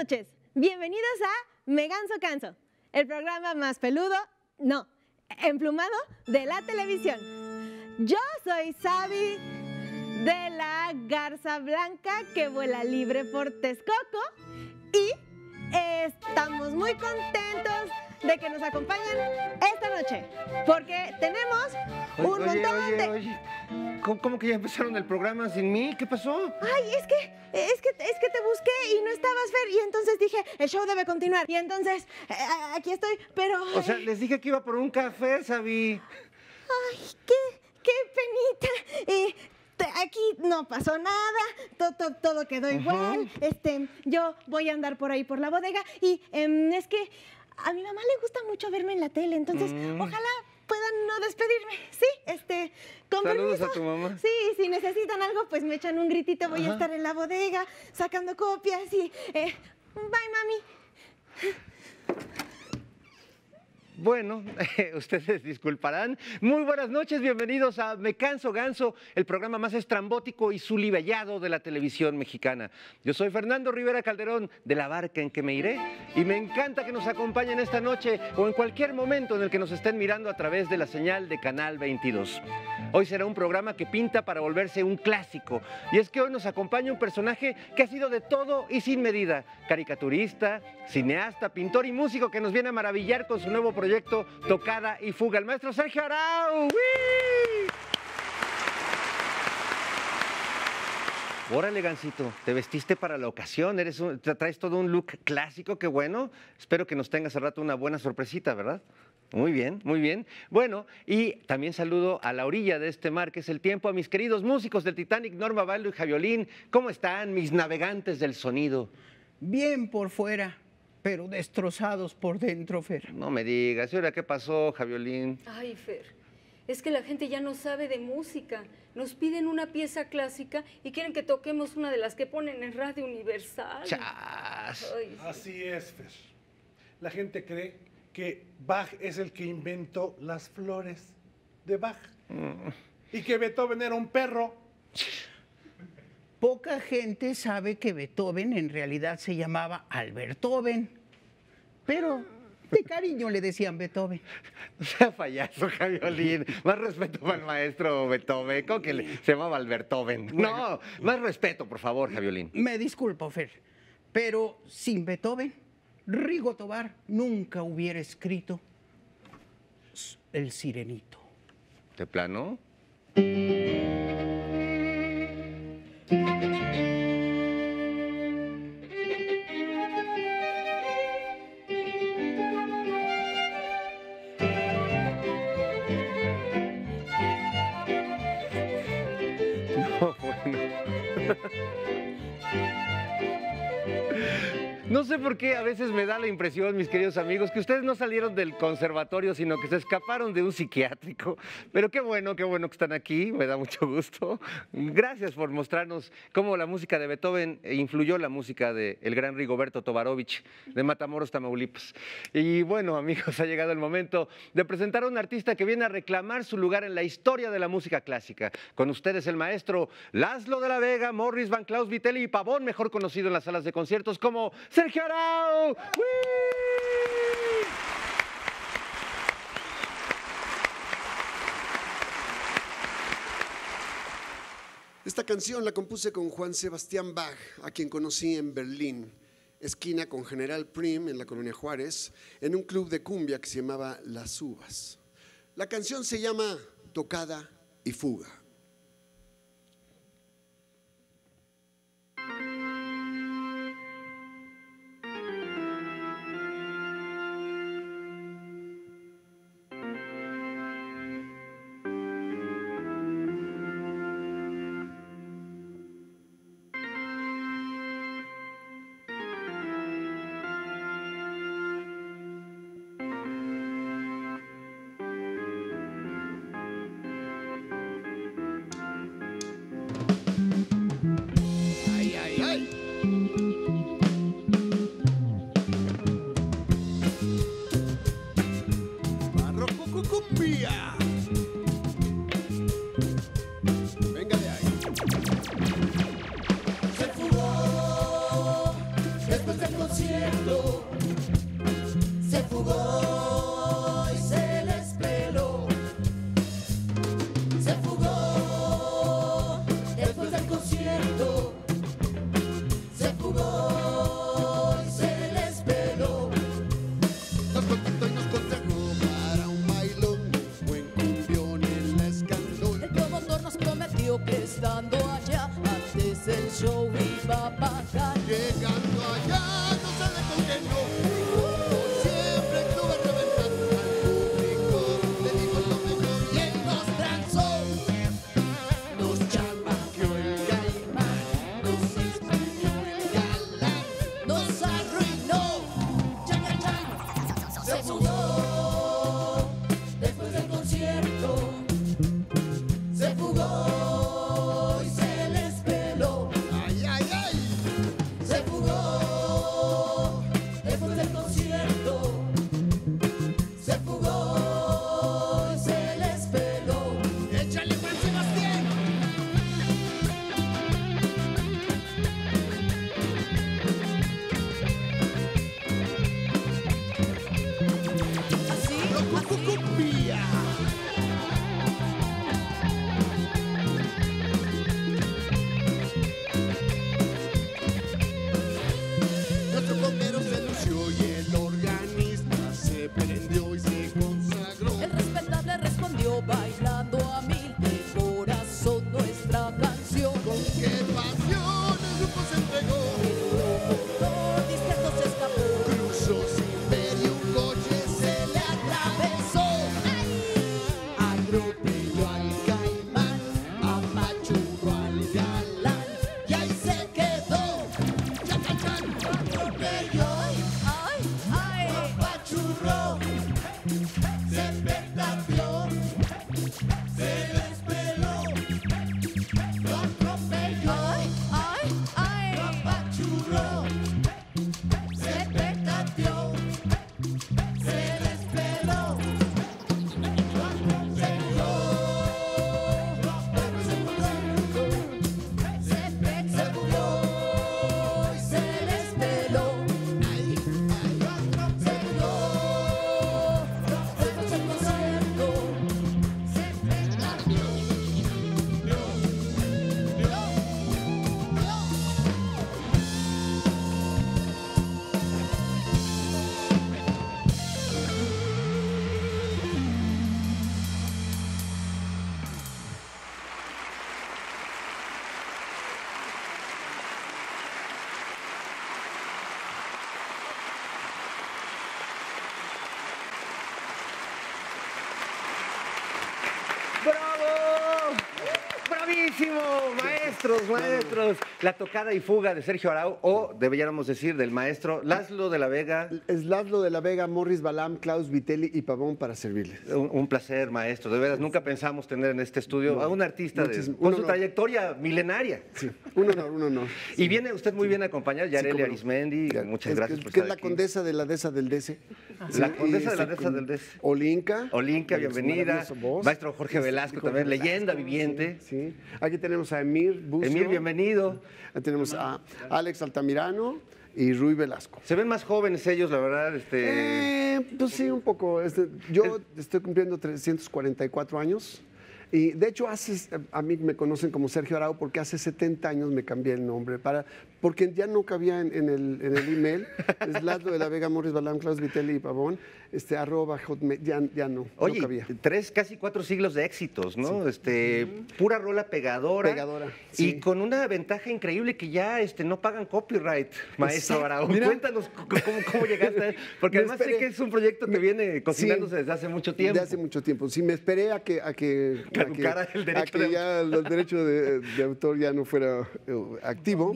noches, bienvenidos a Me Canso Ganso, el programa más peludo, no, emplumado de la televisión. Yo soy Xavi de la Garza Blanca, que vuela libre por Texcoco, y estamos muy contentos de que nos acompañen esta noche, porque tenemos un montón de... ¿Cómo que ya empezaron el programa sin mí? ¿Qué pasó? Ay, es que te busqué y no estabas, Fer, y entonces dije, el show debe continuar, y entonces aquí estoy, pero... O sea, les dije que iba por un café, Xavi. Ay, qué penita. Aquí no pasó nada, todo quedó igual. Yo voy a andar por ahí por la bodega y es que a mi mamá le gusta mucho verme en la tele, entonces ojalá puedan no despedirme. Sí, con permiso. Saludos a tu mamá. Sí, si necesitan algo, pues me echan un gritito, voy a estar en la bodega sacando copias y... bye, mami. Bueno, ustedes disculparán. Muy buenas noches, bienvenidos a Me Canso Ganso, el programa más estrambótico y sulibellado de la televisión mexicana. Yo soy Fernando Rivera Calderón, de La Barca en que me iré, y me encanta que nos acompañen esta noche o en cualquier momento en el que nos estén mirando a través de la señal de Canal 22. Hoy será un programa que pinta para volverse un clásico, y es que hoy nos acompaña un personaje que ha sido de todo y sin medida, caricaturista, cineasta, pintor y músico que nos viene a maravillar con su nuevo proyecto Tocada y Fuga, el maestro Sergio Arau. ¡Wii! Órale, Gansito, te vestiste para la ocasión, traes todo un look clásico, qué bueno. Espero que nos tengas al rato una buena sorpresita, ¿verdad? Muy bien, muy bien. Bueno, y también saludo a la orilla de este mar, que es el tiempo, a mis queridos músicos del Titanic, Norma Valdo y Javiolín. ¿Cómo están, mis navegantes del sonido? Bien por fuera, pero destrozados por dentro, Fer. No me digas. ¿Y ahora qué pasó, Javiolín? Ay, Fer, es que la gente ya no sabe de música. Nos piden una pieza clásica y quieren que toquemos una de las que ponen en Radio Universal. ¡Chas! Ay, sí. Así es, Fer. La gente cree que Bach es el que inventó las flores de Bach y que Beethoven era un perro. Poca gente sabe que Beethoven en realidad se llamaba Albertoven, pero de cariño le decían Beethoven. No sea payaso, Javiolín. Más respeto para el maestro Beethoven. ¿Cómo que se llamaba Albertoven? Bueno, no, más respeto, por favor, Javiolín. Me disculpo, Fer, pero sin Beethoven, Rigo Tobar nunca hubiera escrito El Sirenito. ¿De plano? No sé por qué a veces me da la impresión, mis queridos amigos, que ustedes no salieron del conservatorio, sino que se escaparon de un psiquiátrico. Pero qué bueno que están aquí, me da mucho gusto. Gracias por mostrarnos cómo la música de Beethoven influyó la música del gran Rigoberto Tovarovich de Matamoros, Tamaulipas. Y bueno, amigos, ha llegado el momento de presentar a un artista que viene a reclamar su lugar en la historia de la música clásica. Con ustedes el maestro Laszlo de la Vega, Morris van Klaus, Vitelli y Pavón, mejor conocido en las salas de conciertos como... ¡Sergio Arau! ¡Wii! Esta canción la compuse con Juan Sebastián Bach, a quien conocí en Berlín, esquina con General Prim en la Colonia Juárez, en un club de cumbia que se llamaba Las Uvas. La canción se llama Tocada y Fuga. desierto, se fugó y se les peló. Se fugó después del concierto, se fugó y se les peló. Nos contactó y nos contrajo para un bailón, buen cumbión en la escandón. El promotor nos prometió que estando allá antes el show iba a bajar. Llegando allá maestros, la tocada y fuga de Sergio Arau, o deberíamos decir del maestro Laszlo de la Vega. Es Laszlo de la Vega, Morris Balam, Klaus, Vitelli y Pavón para servirles. Un placer, maestro, de veras, nunca pensamos tener en este estudio a un artista con su trayectoria milenaria. Sí, un honor. Y viene usted muy bien acompañado, Yareli Arismendi, muchas gracias por estar aquí. Que es la condesa de la dehesa del DC. La condesa de la dehesa del DC. Olinka, bienvenida. Maestro Jorge Velasco también, leyenda viviente. Sí, aquí tenemos a Emir Busto. Emir, bienvenido. Tenemos a Alex Altamirano y Rui Velasco. Se ven más jóvenes ellos, la verdad. Pues sí, un poco. Yo estoy cumpliendo 344 años. Y de hecho, a mí me conocen como Sergio Arau porque hace 70 años me cambié el nombre, porque ya no cabía en el email. Es Laszlo de la Vega, Morris Balam, Klaus, Vitelli y Pavón, @hotmail, ya no. Oye, no cabía. Casi 4 siglos de éxitos, ¿no? Sí. Pura rola pegadora. Y sí, con una ventaja increíble que ya no pagan copyright, maestro Arau. Mira. Cuéntanos cómo llegaste a él, porque además sé que es un proyecto que viene cocinándose desde hace mucho tiempo. Desde hace mucho tiempo. Sí, me esperé a que ya el derecho de autor ya no fuera activo.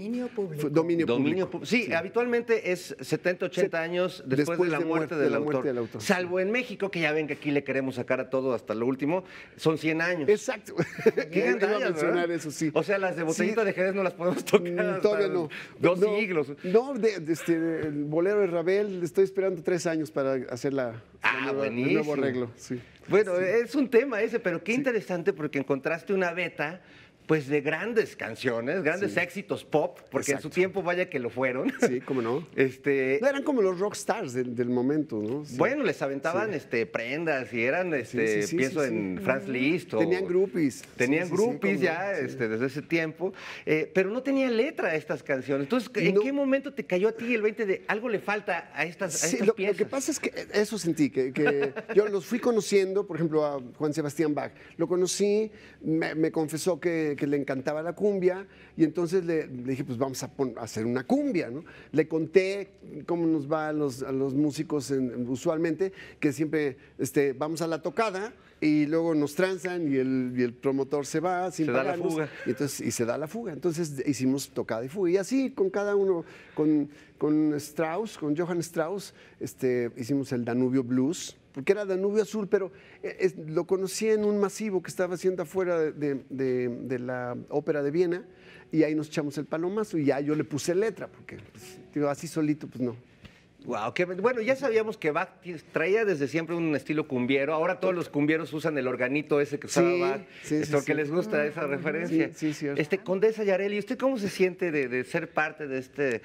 Dominio público. Sí, habitualmente es 70, 80 años después de la muerte del autor. Salvo en México, que ya ven que aquí le queremos sacar a todo hasta lo último, son 100 años. Exacto. ¿Qué iba a mencionar eso, sí? O sea, las de Botellita de Jerez no las podemos tocar. Todavía no. Dos siglos. No, el bolero de Ravel, estoy esperando 3 años para hacer el nuevo arreglo. Sí. Bueno, es un tema ese, pero qué interesante porque encontraste una beta pues de grandes canciones, grandes éxitos pop, porque en su tiempo vaya que lo fueron. Sí, cómo no. Eran como los rockstars del momento, ¿no? Sí. Bueno, les aventaban prendas y eran, pienso en Franz Liszt. Tenían groupies. Tenían groupies ya desde ese tiempo, pero no tenía letra estas canciones. Entonces, ¿en qué momento te cayó a ti el 20 de algo le falta a estas, piezas? Lo que pasa es que eso sentí, que yo los fui conociendo, por ejemplo, a Juan Sebastián Bach. Lo conocí, me confesó que le encantaba la cumbia y entonces le dije, pues vamos a hacer una cumbia, ¿no? Le conté cómo nos va a los músicos usualmente, que siempre vamos a la tocada y luego nos transan y el promotor se va sin pagarnos. Se da la fuga. Y se da la fuga. Entonces hicimos Tocada y Fuga. Y así con cada uno, con Strauss, con Johann Strauss, hicimos el Danubio Blues, porque era Danubio Azul, pero lo conocí en un masivo que estaba haciendo afuera de la Ópera de Viena, y ahí nos echamos el palomazo, y ya yo le puse letra, porque así solito, pues no. Wow, bueno, ya sabíamos que Bach traía desde siempre un estilo cumbiero. Ahora todos los cumbieros usan el organito ese que usaba Bach, que les gusta esa referencia. Sí, cierto. Condesa Yareli, ¿usted cómo se siente de ser parte de este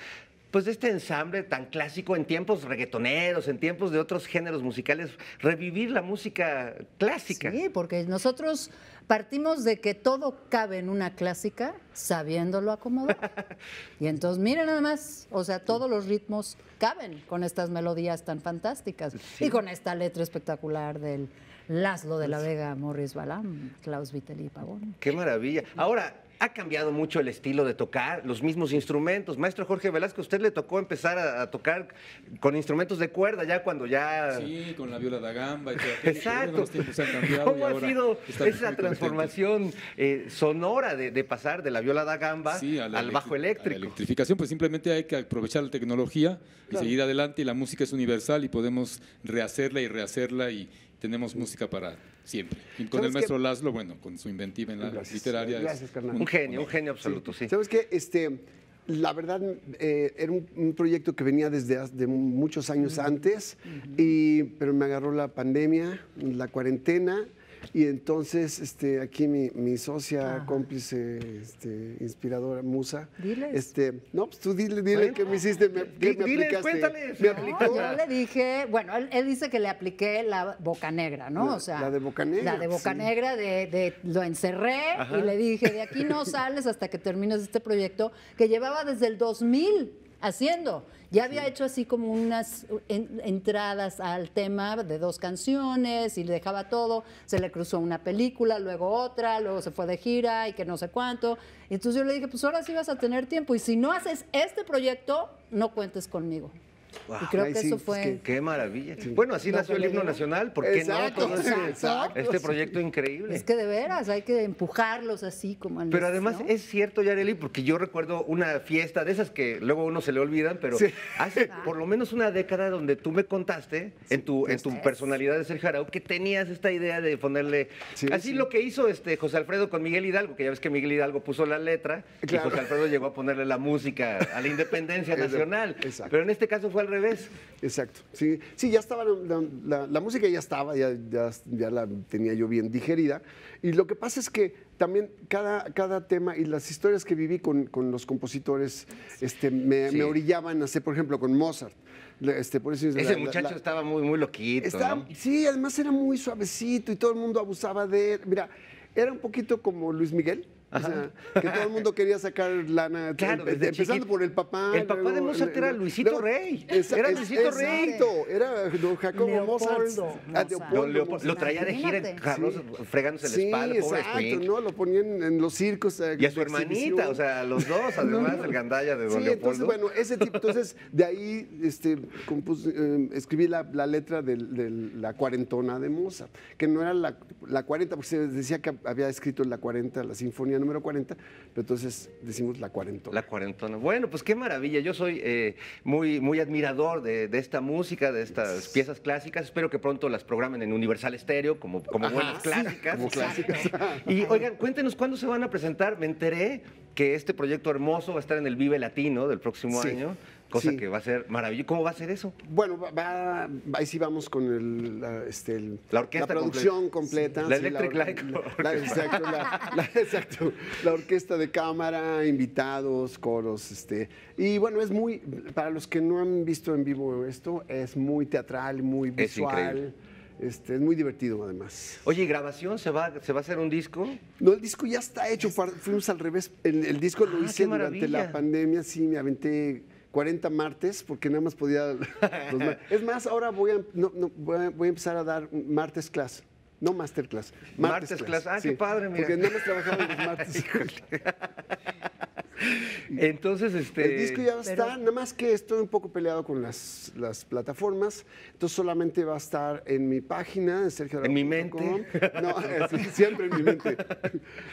ensamble tan clásico en tiempos reggaetoneros, en tiempos de otros géneros musicales, revivir la música clásica? Sí, porque nosotros partimos de que todo cabe en una clásica sabiéndolo acomodar. Y entonces, miren nada más, o sea, todos los ritmos caben con estas melodías tan fantásticas y con esta letra espectacular del Laszlo de la Vega, Morris Balam, Klaus, Vitelli y Pavón. ¡Qué maravilla! Ahora, ha cambiado mucho el estilo de tocar, los mismos instrumentos. Maestro Jorge Velasco, usted le tocó empezar a tocar con instrumentos de cuerda ya cuando ya... Sí, con la viola da gamba. Y todo aquello. Exacto. Los tiempos han cambiado. ¿Cómo ha sido esa transformación sonora de pasar de la viola da gamba al bajo eléctrico? A la electrificación, pues simplemente hay que aprovechar la tecnología y seguir adelante, y la música es universal y podemos rehacerla y tenemos música para siempre. Y con el maestro Laszlo, bueno, con su inventiva en la literaria. Gracias, carnal. Un genio absoluto, sí. ¿Sabes qué? La verdad, era un proyecto que venía desde muchos años antes, pero me agarró la pandemia, la cuarentena, y entonces aquí mi socia, cómplice, inspiradora, musa. Diles. No, pues tú dile bueno, que me hiciste, que me aplicaste. Cuéntales. Me aplicó. No, yo le dije, bueno, él dice que le apliqué la boca negra, ¿no? La de boca negra. La de boca negra, lo encerré y le dije, de aquí no sales hasta que termines este proyecto que llevaba desde el 2000 haciendo. Ya había hecho así como unas entradas al tema de 2 canciones y le dejaba todo, se le cruzó una película, luego otra, luego se fue de gira y que no sé cuánto. Y entonces yo le dije, pues ahora sí vas a tener tiempo y si no haces este proyecto, no cuentes conmigo. Wow, y creo que eso fue... ¡Qué maravilla! Sí. Bueno, así nació el himno nacional, ¿por qué no? Este proyecto increíble. Es que de veras, hay que empujarlos así como... Pero además, ¿no? Es cierto, Yareli, porque yo recuerdo una fiesta de esas que luego a uno se le olvidan, pero hace por lo menos una década donde tú me contaste, en tu personalidad de Sergio Arau, que tenías esta idea de ponerle... lo que hizo José Alfredo con Miguel Hidalgo, que ya ves que Miguel Hidalgo puso la letra y José Alfredo llegó a ponerle la música a la independencia nacional. Pero en este caso fue al revés. Exacto. Sí, ya estaba la música, ya estaba, ya la tenía yo bien digerida. Y lo que pasa es que también cada tema y las historias que viví con los compositores me orillaban a hacer, por ejemplo, con Mozart. Por eso, ese muchacho estaba muy, muy loquito. ¿No? Sí, además era muy suavecito y todo el mundo abusaba de él. Mira, era un poquito como Luis Miguel. O sea, que todo el mundo quería sacar lana, desde empezando chiquito, por el papá. El papá de Mozart era Luisito Rey. Era Luisito Rey. Era don Jacobo Mozart. Lo traía de gira en carros, fregándose la espalda. Exacto, ¿no? Lo ponían en los circos. Y a su hermanita, o sea, los dos, además, el gandalla de don Leopoldo. Entonces, bueno, ese tipo. Entonces, de ahí escribí la letra de la cuarentona de Mozart, que no era la 40, porque se decía que había escrito la 40, la sinfonía número 40, pero entonces decimos la cuarentona. La cuarentona. Bueno, pues qué maravilla. Yo soy muy, muy admirador de esta música, de estas piezas clásicas. Espero que pronto las programen en Universal Estéreo como buenas clásicas. Como clásicas. Y oigan, cuéntenos cuándo se van a presentar. Me enteré que este proyecto hermoso va a estar en el Vive Latino del próximo año. cosa que va a ser maravilloso. ¿Cómo va a ser eso? Bueno, ahí sí vamos con la producción completa. Sí, la Electric Light Exacto, la orquesta de cámara, invitados, coros. Y bueno, es muy, para los que no han visto en vivo esto, es muy teatral, muy visual. Es increíble. Es muy divertido, además. Oye, ¿y grabación? ¿Se va a hacer un disco? No, el disco ya está hecho. Fuimos al revés. El disco lo hice durante la pandemia. Sí, me aventé 40 martes porque nada más podía... Es más, ahora voy a empezar a dar martes class. No masterclass. Martes class. Ah, sí. Qué padre, mira. Porque nada más trabajaba los martes. Entonces, el disco ya está, nada más que estoy un poco peleado con las plataformas, entonces solamente va a estar en mi página, en Sergio Arau. ¿En mi mente? No, siempre en mi mente.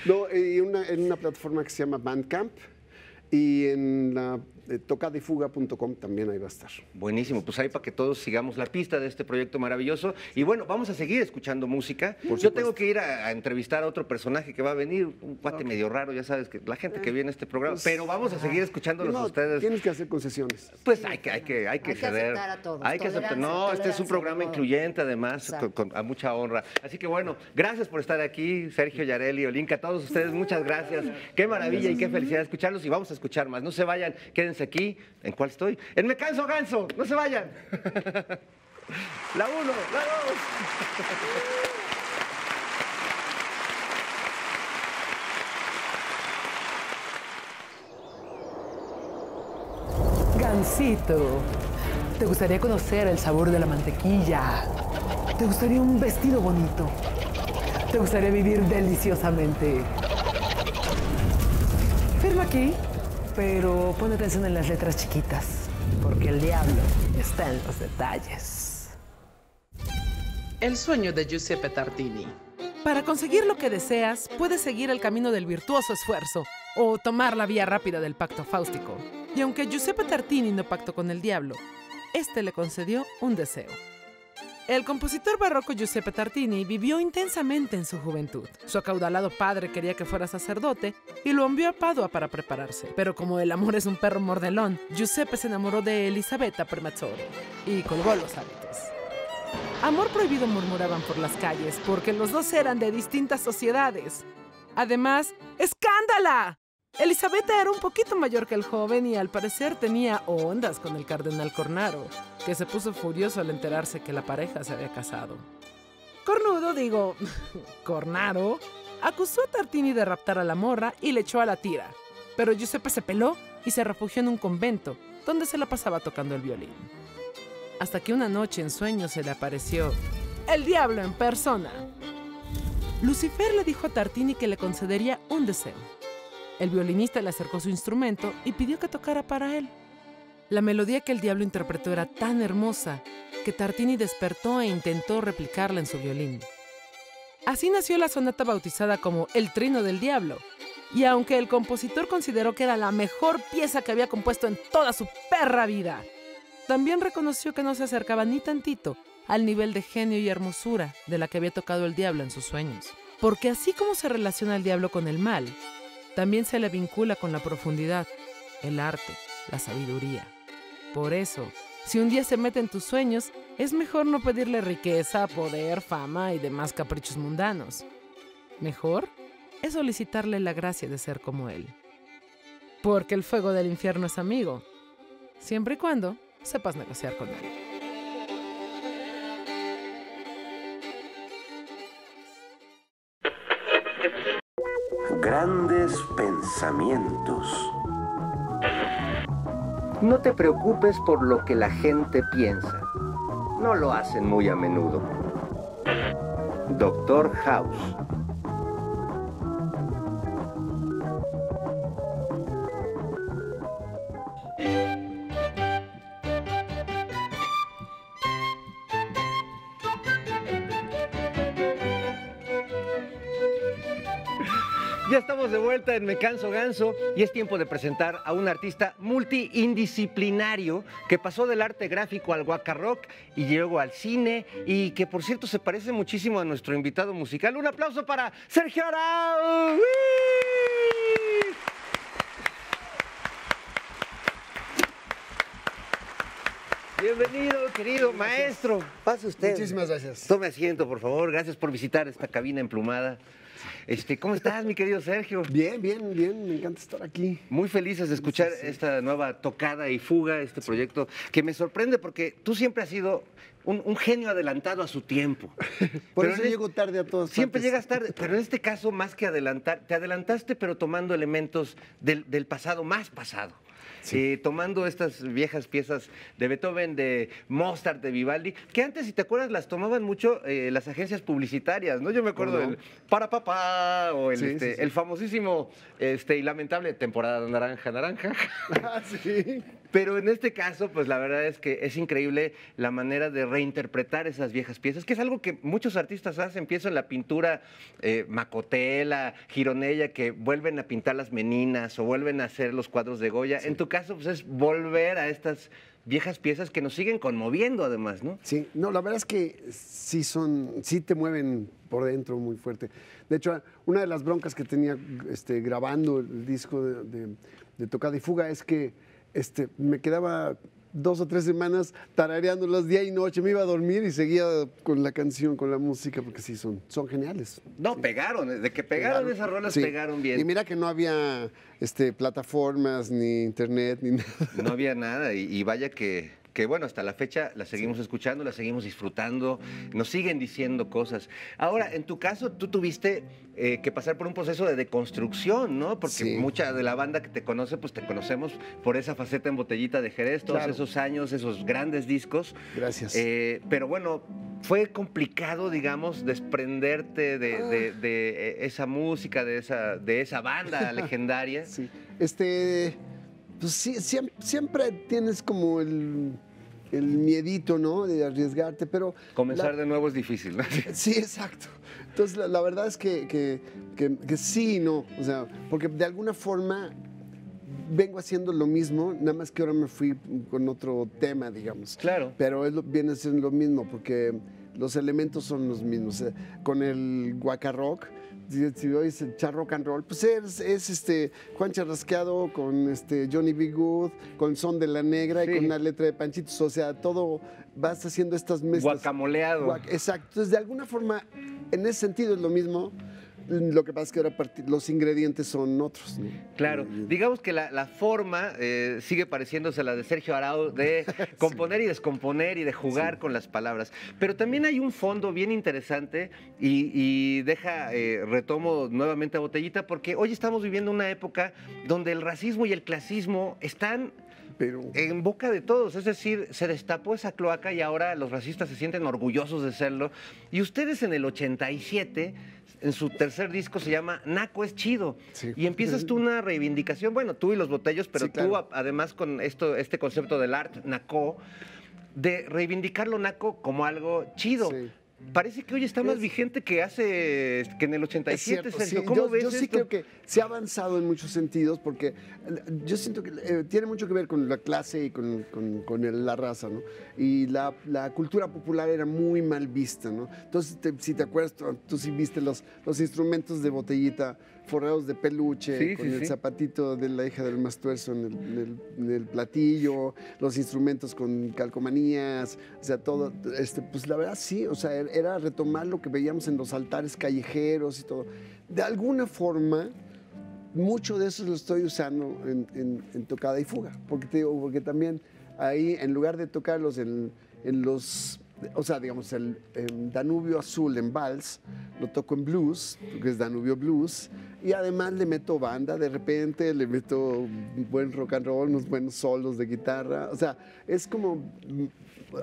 No, en una plataforma que se llama Bandcamp y en la tocadayfuga.com también ahí va a estar. Buenísimo, pues ahí para que todos sigamos la pista de este proyecto maravilloso. Y bueno, vamos a seguir escuchando música. Yo tengo que ir a entrevistar a otro personaje que va a venir, un cuate medio raro, ya sabes, que la gente que viene a este programa, pues, pero vamos a seguir escuchándolos a ustedes. Tienes que hacer concesiones. Pues hay que ceder. Aceptar a todos. Hay que aceptar. No, este es un programa incluyente, además, a mucha honra. Así que bueno, gracias por estar aquí, Sergio, Yareli, Olinka, a todos ustedes, muchas gracias. Qué maravilla y qué felicidad escucharlos y vamos a escuchar más. No se vayan, quédense aquí. ¿En cuál estoy? En Me Canso Ganso. No se vayan. La 1, la 2. Gansito, ¿te gustaría conocer el sabor de la mantequilla? ¿Te gustaría un vestido bonito? ¿Te gustaría vivir deliciosamente? Firma aquí. Pero pon atención en las letras chiquitas, porque el diablo está en los detalles. El sueño de Giuseppe Tartini. Para conseguir lo que deseas, puedes seguir el camino del virtuoso esfuerzo o tomar la vía rápida del pacto fáustico. Y aunque Giuseppe Tartini no pactó con el diablo, este le concedió un deseo. El compositor barroco Giuseppe Tartini vivió intensamente en su juventud. Su acaudalado padre quería que fuera sacerdote y lo envió a Padua para prepararse. Pero como el amor es un perro mordelón, Giuseppe se enamoró de Elisabetta Premazzoli y colgó los hábitos. Amor prohibido murmuraban por las calles porque los dos eran de distintas sociedades. Además, ¡escándala! Elisabetta era un poquito mayor que el joven y al parecer tenía ondas con el cardenal Cornaro, que se puso furioso al enterarse que la pareja se había casado. Cornaro, acusó a Tartini de raptar a la morra y le echó a la tira, pero Giuseppe se peló y se refugió en un convento, donde se la pasaba tocando el violín. Hasta que una noche en sueños se le apareció el diablo en persona. Lucifer le dijo a Tartini que le concedería un deseo. El violinista le acercó su instrumento y pidió que tocara para él. La melodía que el diablo interpretó era tan hermosa que Tartini despertó e intentó replicarla en su violín. Así nació la sonata bautizada como El Trino del Diablo, y aunque el compositor consideró que era la mejor pieza que había compuesto en toda su perra vida, también reconoció que no se acercaba ni tantito al nivel de genio y hermosura de la que había tocado el diablo en sus sueños. Porque así como se relaciona el diablo con el mal, también se le vincula con la profundidad, el arte, la sabiduría. Por eso, si un día se mete en tus sueños, es mejor no pedirle riqueza, poder, fama y demás caprichos mundanos. Mejor es solicitarle la gracia de ser como él. Porque el fuego del infierno es amigo, siempre y cuando sepas negociar con él. Grandes pensamientos. No te preocupes por lo que la gente piensa. No lo hacen muy a menudo. Doctor House. Ya estamos de vuelta en Me Canso Ganso y es tiempo de presentar a un artista multidisciplinario que pasó del arte gráfico al guacarrock y llegó al cine y que, por cierto, se parece muchísimo a nuestro invitado musical. ¡Un aplauso para Sergio Arau! Bienvenido, querido maestro. Pase usted. Muchísimas gracias. Tome asiento, por favor. Gracias por visitar esta cabina emplumada. ¿Cómo estás, mi querido Sergio? Bien, bien, bien. Me encanta estar aquí. Muy felices de escuchar esta nueva Tocada y Fuga, este proyecto, que me sorprende porque tú siempre has sido un genio adelantado a su tiempo. Por eso llego tarde a todas partes. Siempre llegas tarde, pero en este caso, más que adelantar, te adelantaste, pero tomando elementos del pasado más pasado. Sí. Tomando estas viejas piezas de Beethoven, de Mozart, de Vivaldi, que antes, si te acuerdas, las tomaban mucho las agencias publicitarias, ¿no? Yo me acuerdo del Para Papá, o el, el famosísimo y lamentable Temporada Naranja, Naranja. Ah, sí. Pero en este caso, pues la verdad es que es increíble la manera de reinterpretar esas viejas piezas, que es algo que muchos artistas hacen. Pienso en la pintura Macotela, Gironella, que vuelven a pintar las Meninas o vuelven a hacer los cuadros de Goya. Sí. En tu caso, pues es volver a estas viejas piezas que nos siguen conmoviendo, además, ¿no? Sí, no, la verdad es que sí son, sí te mueven por dentro muy fuerte. De hecho, una de las broncas que tenía grabando el disco de Tocada y Fuga es que me quedaba 2 o 3 semanas tarareándolas día y noche, me iba a dormir y seguía con la canción, con la música, porque sí, son geniales. No, sí. Pegaron, desde que pegaron esas rolas, sí. Pegaron bien. Y mira que no había plataformas, ni internet, ni nada. No había nada, y vaya que bueno, hasta la fecha la seguimos escuchando, la seguimos disfrutando, nos siguen diciendo cosas. Ahora, en tu caso, tú tuviste que pasar por un proceso de deconstrucción, ¿no? Porque mucha de la banda que te conoce, pues te conocemos por esa faceta en Botellita de Jerez, todos esos años, esos grandes discos. Gracias. Pero bueno, fue complicado, digamos, desprenderte de esa música, de esa banda legendaria. Sí. Pues sí, siempre tienes como el miedito, ¿no? De arriesgarte, pero... Comenzar de nuevo es difícil, ¿no? Sí, exacto. Entonces, la verdad es que sí y no. O sea, porque de alguna forma vengo haciendo lo mismo, nada más que ahora me fui con otro tema, digamos. Claro. Pero viene siendo lo mismo, porque los elementos son los mismos. Con el guacarrock... Si oyes el rock and roll, pues es Juan Charrasqueado con Johnny B. Good, con Son de la Negra y con una letra de Panchitos. O sea, todo vas haciendo estas mezclas. Guacamoleado. Exacto. Entonces, de alguna forma, en ese sentido es lo mismo. Lo que pasa es que ahora los ingredientes son otros, ¿no? Claro. Digamos que la forma sigue pareciéndose a la de Sergio Arau, de componer y descomponer y de jugar con las palabras. Pero también hay un fondo bien interesante y deja, retomo nuevamente a Botellita, porque hoy estamos viviendo una época donde el racismo y el clasismo están... en boca de todos, es decir, se destapó esa cloaca y ahora los racistas se sienten orgullosos de serlo. Y ustedes en el 87, en su tercer disco, se llama Naco es Chido. Sí. Y empiezas tú una reivindicación, bueno, tú y los Botellos, pero tú además con este concepto del art naco, de reivindicar lo naco como algo chido. Sí. Parece que hoy está más vigente que en el 87, cierto, Sergio. ¿Cómo ves esto? Yo sí creo que se ha avanzado en muchos sentidos, porque yo siento que tiene mucho que ver con la clase y con la raza, ¿no? Y la cultura popular era muy mal vista, ¿no? Entonces, si te acuerdas, tú sí viste los instrumentos de Botellita forrados de peluche, con el zapatito de la hija del más tuerzo en el platillo, los instrumentos con calcomanías, o sea, todo, pues la verdad sí, o sea, era retomar lo que veíamos en los altares callejeros y todo. De alguna forma, mucho de eso lo estoy usando en Tocada y Fuga, porque te digo, porque también ahí, en lugar de tocarlos en los... O sea, digamos, el Danubio Azul en vals, lo toco en blues, que es Danubio Blues, y además le meto banda, de repente le meto un buen rock and roll, unos buenos solos de guitarra. O sea, es como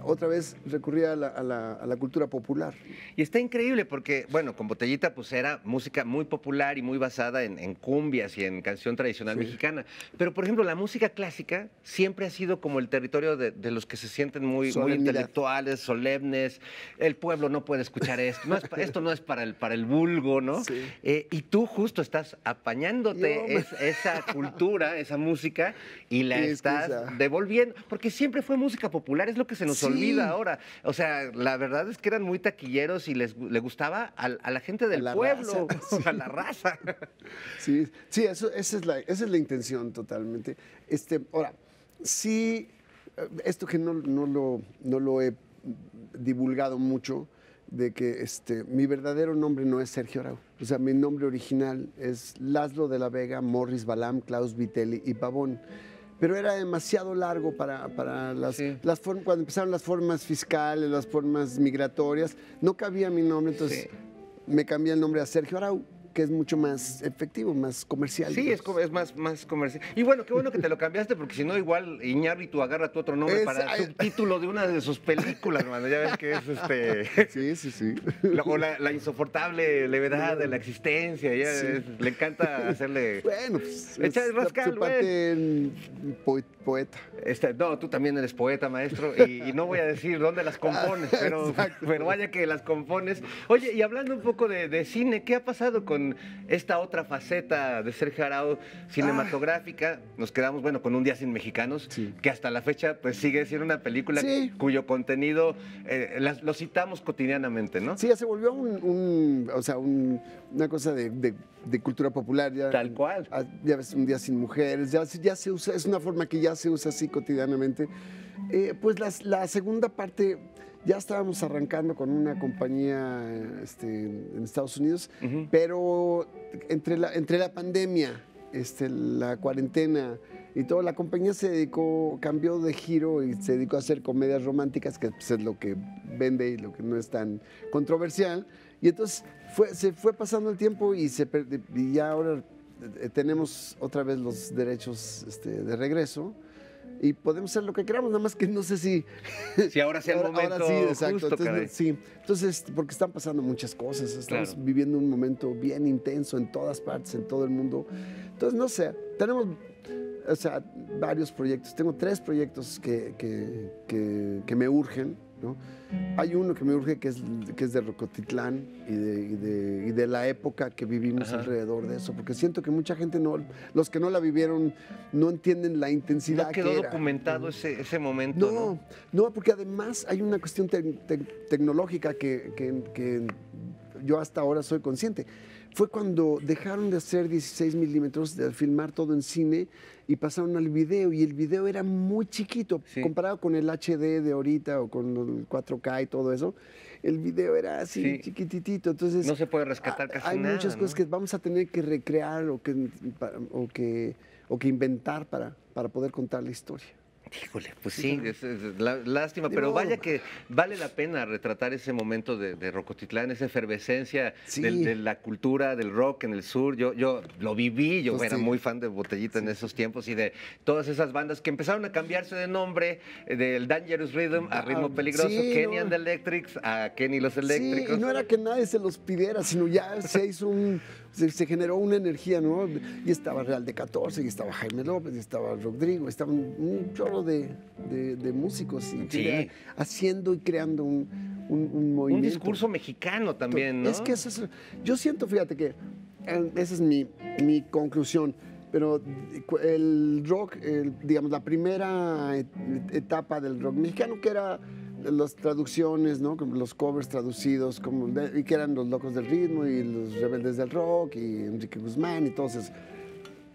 otra vez recurrir a la cultura popular. Y está increíble porque, bueno, con Botellita pues era música muy popular y muy basada en cumbias y en canción tradicional mexicana. Pero, por ejemplo, la música clásica siempre ha sido como el territorio de los que se sienten muy intelectuales, solemnes. El pueblo no puede escuchar esto. No es, esto no es para el vulgo, ¿no? Sí. Y tú justo estás apañándote esa cultura, esa música, y la estás devolviendo. Porque siempre fue música popular, es lo que se nos olvida ahora. O sea, la verdad es que eran muy taquilleros y le gustaba a la gente del pueblo, a la raza. Sí, sí, esa es la intención totalmente. Ahora, sí, esto que no lo he divulgado mucho, de que mi verdadero nombre no es Sergio Arau. O sea, mi nombre original es Laszlo de la Vega, Morris Balam, Klaus, Vitelli y Pavón. Pero era demasiado largo para las formas. Cuando empezaron las formas fiscales, las formas migratorias, no cabía mi nombre, entonces me cambié el nombre a Sergio Arau, que es mucho más efectivo, más comercial. Sí, es más comercial. Y bueno, qué bueno que te lo cambiaste, porque si no, igual Iñárritu agarra tu otro nombre para el subtítulo de una de sus películas, hermano. Ya ves que es Sí, sí, sí. O la insoportable levedad de la existencia. Ya le encanta hacerle... Bueno, pues... Echar el rascal, güey. Poeta. No, tú también eres poeta, maestro, y no voy a decir dónde las compones, pero vaya que las compones. Oye, y hablando un poco de cine, ¿qué ha pasado con esta otra faceta de Sergio Arau cinematográfica? Nos quedamos, bueno, con Un día sin mexicanos, que hasta la fecha pues sigue siendo una película cuyo contenido lo citamos cotidianamente, ¿no? Sí, ya se volvió una cosa de cultura popular. Ya, tal cual. Ya ves, Un día sin mujeres, ya se usa, es una forma que ya se usa así cotidianamente. Pues la segunda parte... Ya estábamos arrancando con una compañía en Estados Unidos, pero entre la pandemia, la cuarentena y todo, la compañía cambió de giro y se dedicó a hacer comedias románticas, que pues, es lo que vende y lo que no es tan controversial. Y entonces se fue pasando el tiempo y ya ahora tenemos otra vez los derechos de regreso. Y podemos hacer lo que queramos, nada más que no sé si ahora sea el momento ahora sí, exacto. Justo, Entonces, porque están pasando muchas cosas, estamos viviendo un momento bien intenso en todas partes, en todo el mundo. Entonces, no sé, tenemos varios proyectos. Tengo 3 proyectos que me urgen, ¿no? Hay uno que me urge que es de Rocotitlán y de la época que vivimos alrededor de eso, porque siento que mucha gente, los que no la vivieron, no entienden la intensidad que era. No quedó documentado ese momento. No, porque además hay una cuestión tecnológica que yo hasta ahora soy consciente. Fue cuando dejaron de hacer 16 milímetros, de filmar todo en cine y pasaron al video, y el video era muy chiquito comparado con el HD de ahorita o con el 4K y todo eso. El video era así chiquititito, entonces no se puede rescatar casi nada. Hay muchas cosas que vamos a tener que recrear o que inventar para poder contar la historia. Híjole, pues sí, es lástima, pero vaya que vale la pena retratar ese momento de Rocotitlán, esa efervescencia de la cultura del rock en el sur. Yo lo viví, yo era muy fan de Botellita en esos tiempos y de todas esas bandas que empezaron a cambiarse de nombre, del Dangerous Rhythm a Ritmo Peligroso, Kenny and the Electrics a Kenny los Eléctricos. Sí, y no era que nadie se los pidiera, sino ya se hizo se generó una energía, ¿no? Y estaba Real de 14, y estaba Jaime López, y estaba Rodrigo, estaba un chorro de músicos haciendo y creando un movimiento. Un discurso mexicano también, ¿no? Es que eso es, yo siento, fíjate que esa es mi conclusión, pero el rock, digamos, la primera etapa del rock mexicano, que era... las traducciones, ¿no? Los covers traducidos, y que eran Los Locos del Ritmo y Los Rebeldes del Rock y Enrique Guzmán y todo eso,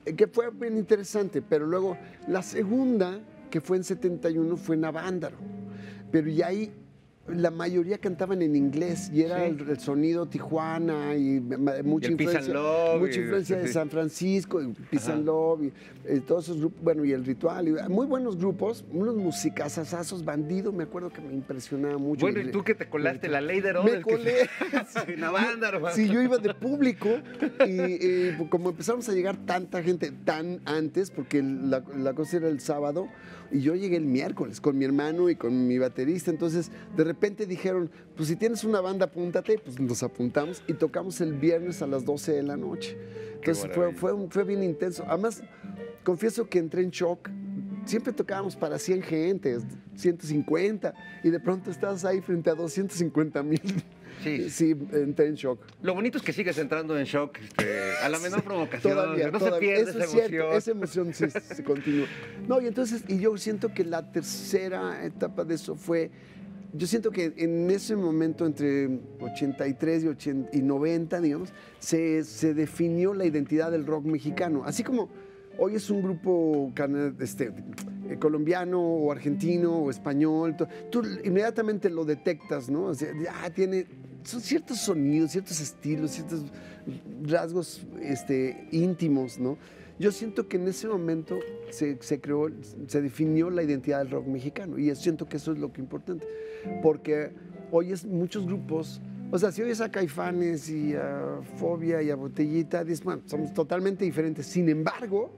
que fue bien interesante. Pero luego la segunda, que fue en 71, fue Navándaro, pero ya ahí la mayoría cantaban en inglés y era el sonido Tijuana y mucha influencia de San Francisco, Peace and Love y todos esos grupos, bueno, y El Ritual, y muy buenos grupos, unos musicazazazos. Bandido, me acuerdo que me impresionaba mucho. Bueno, y tú que te colaste La Ley de Herodes. Me colé. Sí, yo iba de público y como empezamos a llegar tanta gente tan antes, porque la cosa era el sábado y yo llegué el miércoles con mi hermano y con mi baterista, entonces de repente dijeron, pues si tienes una banda, apúntate. Pues nos apuntamos y tocamos el viernes a las 12 de la noche. Entonces fue bien intenso. Además, confieso que entré en shock. Siempre tocábamos para 100 gentes, 150, y de pronto estás ahí frente a 250,000. Sí, entré en shock. Lo bonito es que sigues entrando en shock a la menor provocación. Todavía, no se pierde esa emoción. Cierto, esa emoción se continúa. No, y entonces, yo siento que la tercera etapa de eso fue... Yo siento que en ese momento, entre 83 y 90, digamos, se definió la identidad del rock mexicano. Así como hoy es un grupo colombiano o argentino o español, tú inmediatamente lo detectas, ¿no? O sea, ya tiene, son ciertos sonidos, ciertos estilos, ciertos rasgos íntimos, ¿no? Yo siento que en ese momento se definió la identidad del rock mexicano, y siento que eso es lo que es importante, porque hoy es muchos grupos. O sea, si oyes a Caifanes y a Fobia y a Botellita, dices, bueno, somos totalmente diferentes. Sin embargo,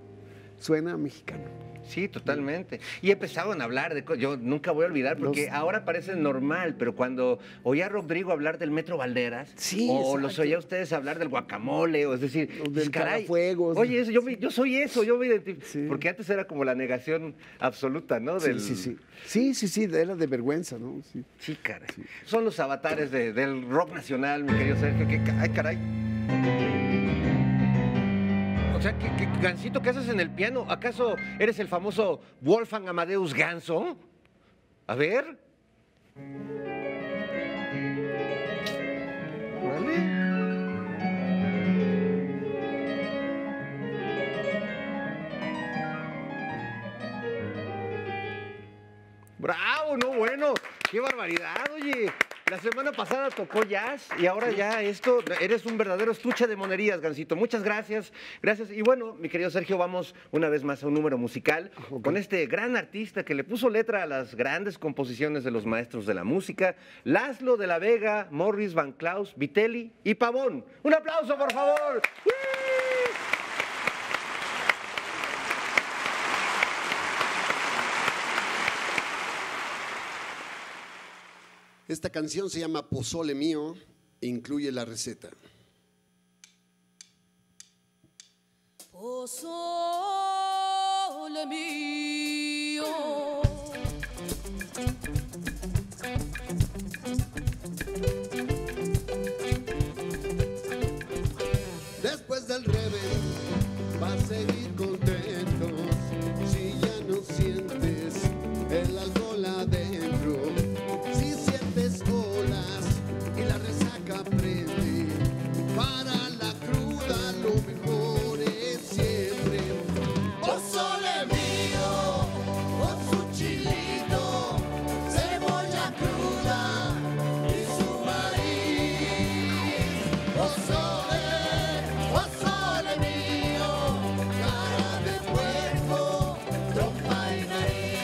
suena mexicano. Sí, totalmente. Y empezaron a hablar de cosas. Yo nunca voy a olvidar, porque ahora parece normal, pero cuando oía a Rodrigo hablar del Metro Valderas, sí, o los oía a ustedes hablar del guacamole, o es decir, del carafuegos. Oye, eso, yo soy eso, yo me identifico. Sí. Porque antes era como la negación absoluta, ¿no? Del... Sí, era de vergüenza, ¿no? Sí, sí, caray. Sí. Son los avatares del rock nacional, mi querido Sergio. Ay, caray. O sea, ¿qué Gansito, ¿qué haces en el piano? ¿Acaso eres el famoso Wolfgang Amadeus Ganso? A ver. ¡Bravo! ¡No, bueno! ¡Qué barbaridad, oye! La semana pasada tocó jazz y ahora ya esto, eres un verdadero estuche de monerías, Gansito. Muchas gracias, gracias. Y bueno, mi querido Sergio, vamos una vez más a un número musical con este gran artista que le puso letra a las grandes composiciones de los maestros de la música, Laszlo de la Vega, Morris van Klaus, Vitelli y Pavón. ¡Un aplauso, por favor! Esta canción se llama Pozole Mío e incluye la receta. Pozole mío, después del revés va a seguir contento si ya no sientes el alcohol adentro. Aprende, para la cruda lo mejor es siempre. Pozole mío, con su chilito, cebolla cruda y su maíz. Pozole, pozole mío, cara de puerco, trompa y nariz.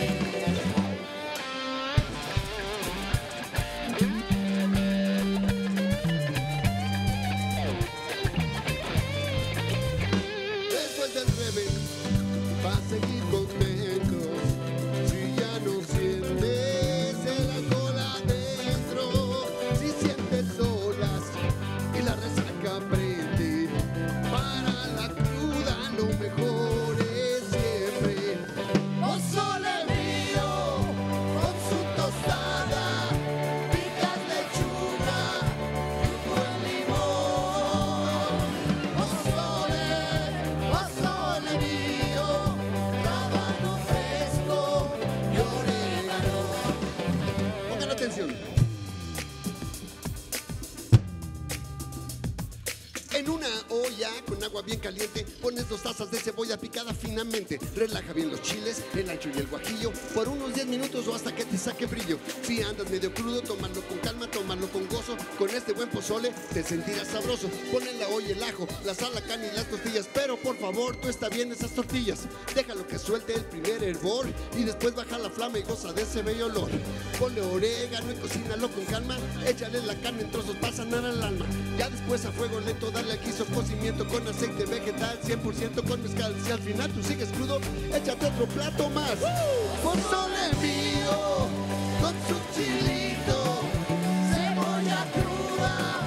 Bien caliente, pones 2 tazas de cebolla picada finamente, relaja bien los chiles, el ancho y el guajillo, por unos 10 minutos o hasta que te saque brillo. Si andas medio crudo, tómalo con calma, tómalo con gozo, con este buen pozole te sentirás sabroso. Pon en la olla el ajo, la sal, la carne y las tortillas, pero por favor, tuesta bien esas tortillas, déjalo que suelte el primer hervor y después baja la flama y goza de ese bello olor. Ponle orégano y cocínalo con calma, échale la carne en trozos para sanar al alma, ya después a fuego lento dale al guiso, cocimiento con aceite vegetal 100% con mezcal. Si al final tú sigues crudo, échate otro plato más. Pozole mío, con su chilito, cebolla cruda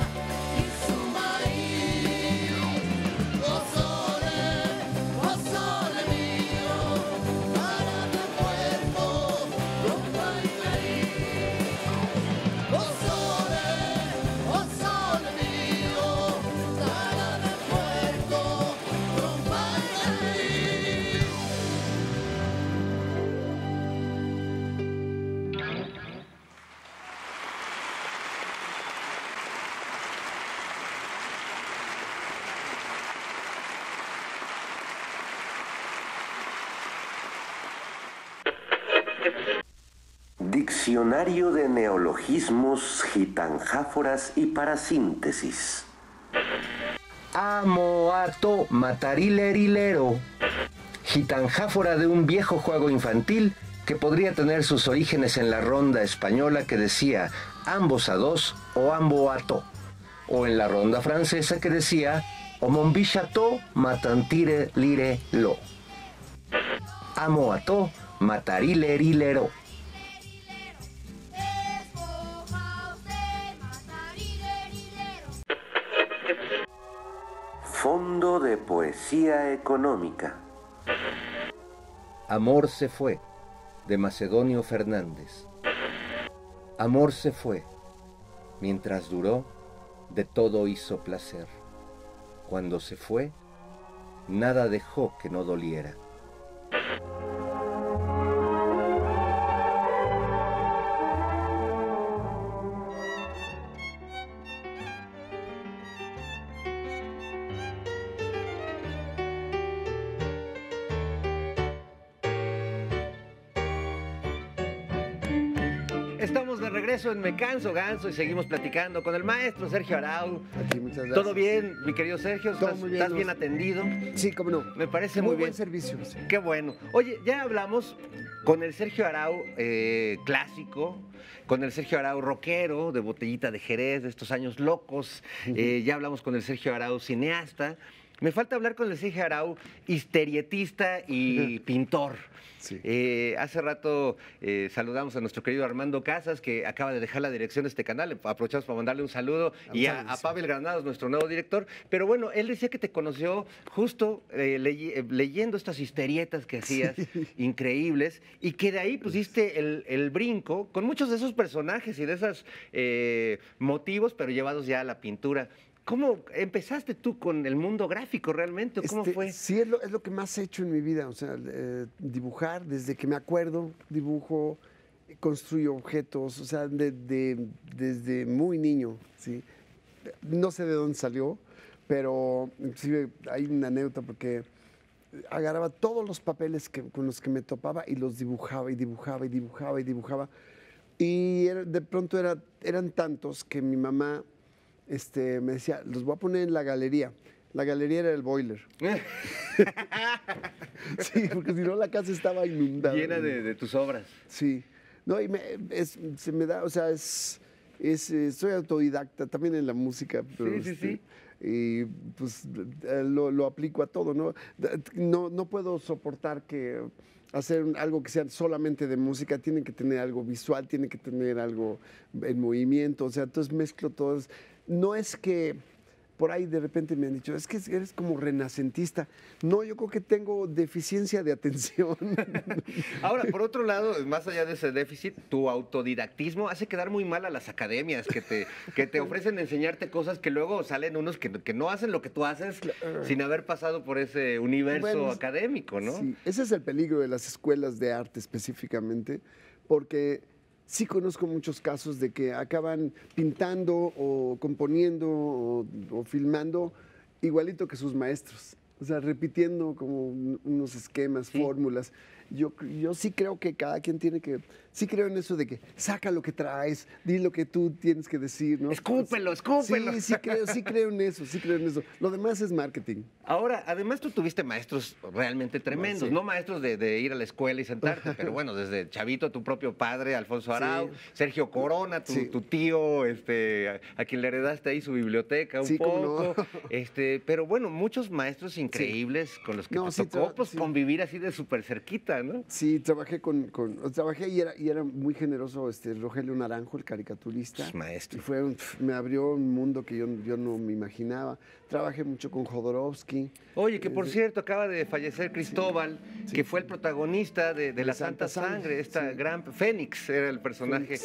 y su maíz. Pozole, pozole mío, para tu cuerpo, ropa y maíz. Pozole, pozole mío, para tu cuerpo. Diccionario de neologismos, gitanjáforas y parasíntesis. Amo, harto, matarilerilero. Gitanjáfora de un viejo juego infantil que podría tener sus orígenes en la ronda española que decía ambos a dos o ambo a to, o en la ronda francesa que decía omonbichato matantire lire lo. Amo a to, matarilerilero. Fondo de poesía económica. Amor se fue, de Macedonio Fernández. Amor se fue, mientras duró, de todo hizo placer. Cuando se fue, nada dejó que no doliera. En Me Canso Ganso y seguimos platicando con el maestro Sergio Arau. Aquí, muchas gracias. ¿Todo bien, mi querido Sergio? ¿Estás muy bien, bien atendido? Sí, cómo no. Me parece muy bien. Muy buen servicio. Sí. Qué bueno. Oye, ya hablamos con el Sergio Arau clásico, con el Sergio Arau rockero, de Botellita de Jerez, de estos años locos. Ya hablamos con el Sergio Arau cineasta. Me falta hablar con el Sergio Arau, historietista y pintor. Sí. Hace rato saludamos a nuestro querido Armando Casas, que acaba de dejar la dirección de este canal. Aprovechamos para mandarle un saludo. Y a Pavel Granados, nuestro nuevo director. Pero bueno, él decía que te conoció justo leyendo estas historietas que hacías, sí, increíbles, y que de ahí pusiste el brinco con muchos de esos personajes y de esos motivos, pero llevados ya a la pintura. ¿Cómo empezaste tú con el mundo gráfico realmente? ¿Cómo fue? Sí, es lo que más he hecho en mi vida, o sea, dibujar, desde que me acuerdo, dibujo, construyo objetos, o sea, desde muy niño, ¿sí? No sé de dónde salió, pero inclusive hay una anécdota porque agarraba todos los papeles con los que me topaba y los dibujaba y dibujaba y dibujaba y dibujaba. Y de pronto eran tantos que mi mamá... me decía, los voy a poner en la galería. La galería era el boiler. Sí, porque si no la casa estaba inundada. Llena de tus obras. Sí. No, y se me da, o sea, soy autodidacta también en la música. Pero, sí, sí, sí. Y pues lo aplico a todo, ¿no? No puedo soportar que... hacer algo que sea solamente de música, tiene que tener algo visual, tiene que tener algo en movimiento, o sea, entonces mezclo todo. No es que por ahí de repente me han dicho, es que eres como renacentista. No, yo creo que tengo deficiencia de atención. Ahora, por otro lado, más allá de ese déficit, tu autodidactismo hace quedar muy mal a las academias que te ofrecen enseñarte cosas que luego salen unos que no hacen lo que tú haces sin haber pasado por ese universo académico, ¿no? Sí, ese es el peligro de las escuelas de arte específicamente, porque... sí conozco muchos casos de que acaban pintando o componiendo o filmando igualito que sus maestros. O sea, repitiendo como unos esquemas, sí, fórmulas. Yo sí creo que cada quien tiene que... sí creo en eso de que saca lo que traes, di lo que tú tienes que decir, ¿no? Escúpelo, escúpelo. Sí, sí creo en eso, sí creo en eso. Lo demás es marketing. Ahora, además tú tuviste maestros realmente tremendos, sí, no maestros de ir a la escuela y sentarte, pero bueno, desde chavito, tu propio padre, Alfonso Arau, sí, Sergio Corona, tu tío, a quien le heredaste ahí su biblioteca un poco. No. Pero bueno, muchos maestros increíbles, sí, con los que te tocó pues, sí, convivir así de súper cerquita, ¿no? Sí, trabajé y era muy generoso Rogelio Naranjo, el caricaturista. Es maestro. Y me abrió un mundo que yo no me imaginaba. Trabajé mucho con Jodorowsky. Oye, que por cierto, acaba de fallecer Cristóbal, sí, que fue el protagonista de La Santa Sangre, esta, sí, gran... Fénix era el personaje. Fénix,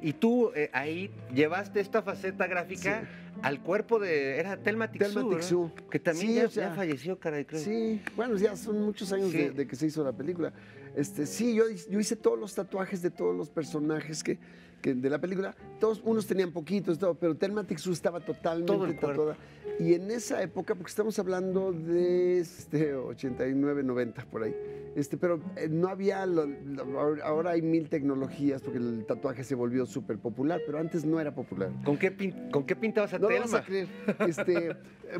sí. Y tú ahí llevaste esta faceta gráfica, sí, al cuerpo de... era Telma Tixú, ¿no? Que también, sí, ya falleció, caray, creo. Sí, bueno, ya son muchos años, sí, de que se hizo la película. Sí, yo hice todos los tatuajes de todos los personajes que de la película. Todos, unos tenían poquitos, todo, pero Thelma Tixú estaba totalmente tatuada. Y en esa época, porque estamos hablando de 89, 90, por ahí, pero no había, ahora hay mil tecnologías porque el tatuaje se volvió súper popular, pero antes no era popular. ¿Con qué pintabas a Thelma? No lo vas a creer.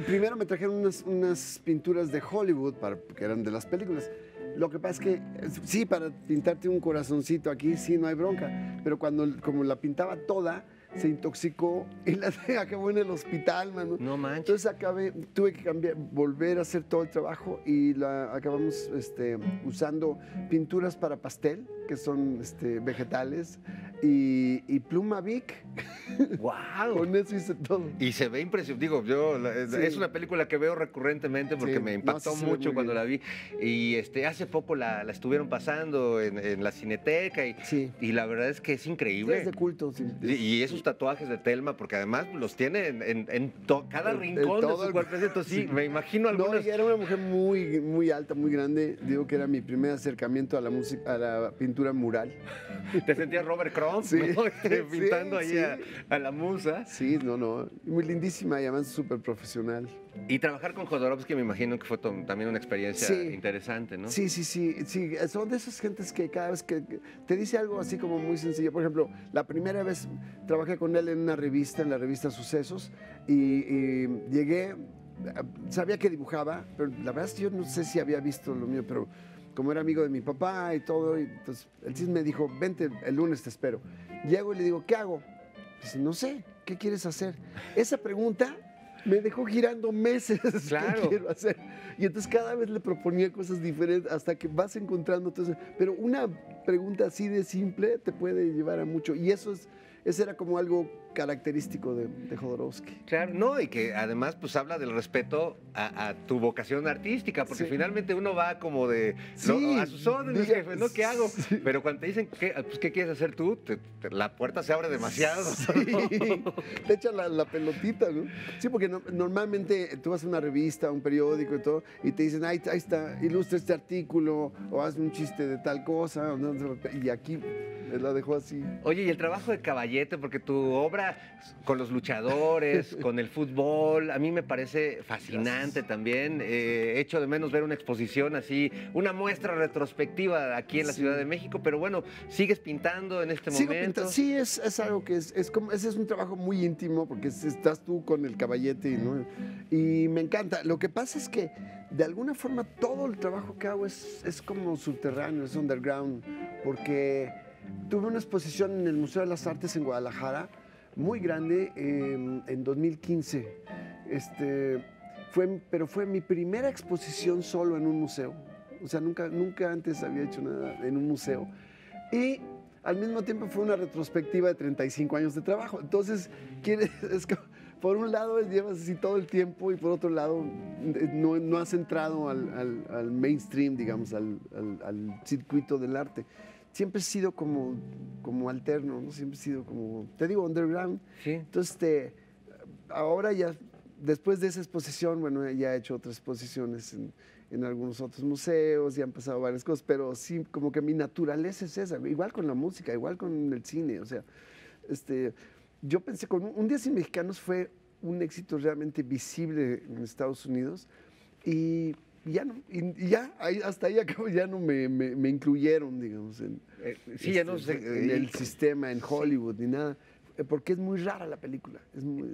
Primero me trajeron unas pinturas de Hollywood, que eran de las películas. Lo que pasa es que, sí, para pintarte un corazoncito aquí, sí, no hay bronca. Pero como la pintaba toda, se intoxicó y acabó en el hospital, mano. No manches. Entonces tuve que volver a hacer todo el trabajo y acabamos usando pinturas para pastel, que son vegetales, y pluma Bic. ¡Wow! Con eso hice todo. Y se ve impresionante. Digo, es una película que veo recurrentemente porque me impactó mucho cuando la vi. Y hace poco la estuvieron pasando en la Cineteca y la verdad es que es increíble. Es de culto. Sí. Y esos tatuajes de Thelma, porque además los tiene en cada rincón de su cuerpo. Entonces, sí, me imagino algunos. No, era una mujer muy, muy alta, muy grande. Digo que era mi primer acercamiento a la música, a la pintura mural. ¿Te sentías Robert Crumb? Sí, ¿no? Pintando ahí a la musa. Sí, no, muy lindísima y además súper profesional. Y trabajar con Jodorowsky me imagino que fue también una experiencia interesante, ¿no? Sí, son de esas gentes que cada vez que te dice algo así como muy sencillo. Por ejemplo, la primera vez trabajé con él en una revista, en la revista Sucesos, y llegué, sabía que dibujaba, pero la verdad es que yo no sé si había visto lo mío, pero como era amigo de mi papá y todo, y entonces él sí me dijo, vente, el lunes te espero. Llego y le digo, ¿qué hago? Dice, no sé, ¿qué quieres hacer? Esa pregunta me dejó girando meses, claro. ¿Qué quiero hacer? Y entonces cada vez le proponía cosas diferentes hasta que vas encontrando. Entonces, pero una pregunta así de simple te puede llevar a mucho, y eso era como algo característico de Jodorowsky. Claro, no, y que además pues habla del respeto a tu vocación artística, porque finalmente uno va como de a sus órdenes, jefe, ¿no? ¿Qué hago? Sí. Pero cuando te dicen, ¿qué quieres hacer tú? La puerta se abre demasiado. Sí, ¿no? Te echa la pelotita, ¿no? Sí, porque normalmente tú vas a una revista, a un periódico y todo, y te dicen, ahí está, ilustra este artículo, o haz un chiste de tal cosa, o no, y aquí la dejó así. Oye, y el trabajo de caballero, porque tu obra con los luchadores, con el fútbol, a mí me parece fascinante. Gracias. También. Echo de menos ver una exposición así, una muestra retrospectiva aquí en la Ciudad de México, pero bueno, sigues pintando en este momento. Pintando. Sí, es algo que ese es un trabajo muy íntimo porque estás tú con el caballete, ¿no? Y me encanta. Lo que pasa es que de alguna forma todo el trabajo que hago es como subterráneo, es underground, porque tuve una exposición en el Museo de las Artes en Guadalajara, muy grande, en 2015. Pero fue mi primera exposición solo en un museo. O sea, nunca antes había hecho nada en un museo. Y al mismo tiempo fue una retrospectiva de 35 años de trabajo. Entonces, por un lado llevas así todo el tiempo y por otro lado no has entrado al mainstream, digamos, al circuito del arte. Siempre he sido como alterno, ¿no? Siempre he sido como, te digo, underground. Sí. Entonces, ahora ya, después de esa exposición, bueno, ya he hecho otras exposiciones en algunos otros museos, ya han pasado varias cosas, pero sí, como que mi naturaleza es esa, igual con la música, igual con el cine, o sea, yo pensé, con Un Día Sin Mexicanos fue un éxito realmente visible en Estados Unidos y hasta ahí acabo, ya no me incluyeron, digamos, ya no sé, en el sistema, en Hollywood, ni nada. Porque es muy rara la película.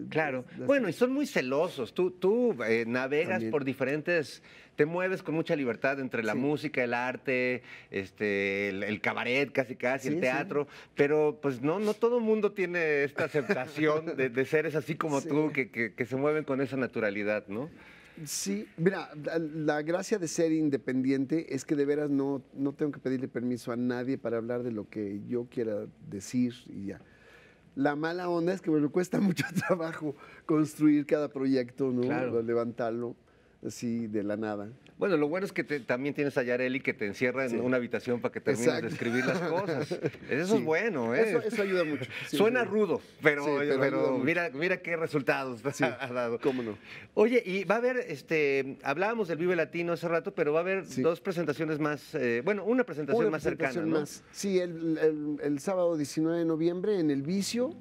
Claro. Bueno, y son muy celosos. Tú navegas también por diferentes. Te mueves con mucha libertad entre la música, el arte, el cabaret, casi, el teatro. Pero pues no todo el mundo tiene esta aceptación de seres así como tú, que se mueven con esa naturalidad, ¿no? Sí, mira, la gracia de ser independiente es que de veras no tengo que pedirle permiso a nadie para hablar de lo que yo quiera decir y ya. La mala onda es que me cuesta mucho trabajo construir cada proyecto, ¿no? Claro. Levantarlo. así de la nada. Bueno, lo bueno es que también tienes a Yareli que te encierra en una habitación para que termines de escribir las cosas. Eso es bueno, ¿eh? Eso ayuda mucho. Sí, suena rudo, pero mira qué resultados ha dado. Cómo no. Oye, y va a haber, hablábamos del Vive Latino hace rato, pero va a haber dos presentaciones más, bueno, una presentación más cercana, ¿no? Sí, el sábado 19 de noviembre en El Vicio,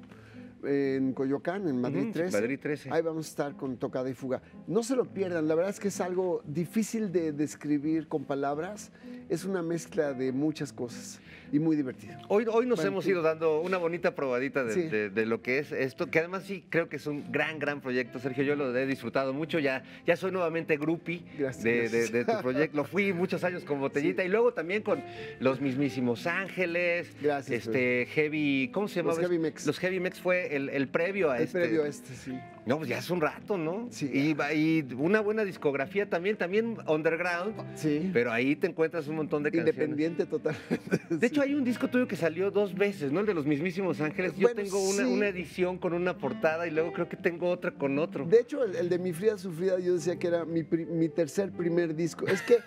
en Coyoacán, en Madrid 13. Madrid 13. Ahí vamos a estar con Tocada y Fuga. No se lo pierdan, la verdad es que es algo difícil de describir con palabras. Es una mezcla de muchas cosas y muy divertido. Hoy nos hemos ido dando una bonita probadita de lo que es esto, que además sí creo que es un gran proyecto, Sergio. Yo lo he disfrutado mucho, ya soy nuevamente groupie de tu proyecto. Lo fui muchos años con Botellita y luego también con los mismísimos Ángeles. Gracias. Heavy, ¿cómo se llamaba? Los Heavy Mex. Los Heavy Mex fue el previo a este. El previo a este, sí. No, pues ya hace un rato, ¿no? Sí. Y una buena discografía también underground. Sí. Pero ahí te encuentras un montón de canciones. Independiente totalmente. De hecho, hay un disco tuyo que salió dos veces, ¿no? El de los mismísimos Ángeles. Yo tengo una edición con una portada y luego creo que tengo otra con otro. De hecho, el de Mi Fría Sufrida, yo decía que era mi primer disco. Es que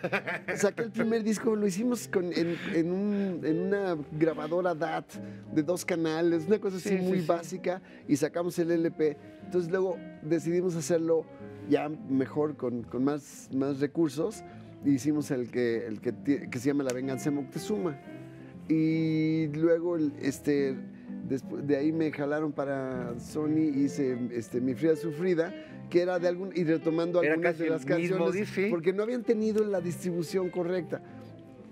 saqué el primer disco, lo hicimos en una grabadora DAT de 2 canales, una cosa así muy básica, y sacamos el LP. Entonces luego decidimos hacerlo ya mejor, con más recursos, e hicimos el que se llama La Venganza de Moctezuma. Y luego después de ahí me jalaron para Sony y hice Mi Fría Sufrida, que era y retomando algunas de las canciones, porque no habían tenido la distribución correcta.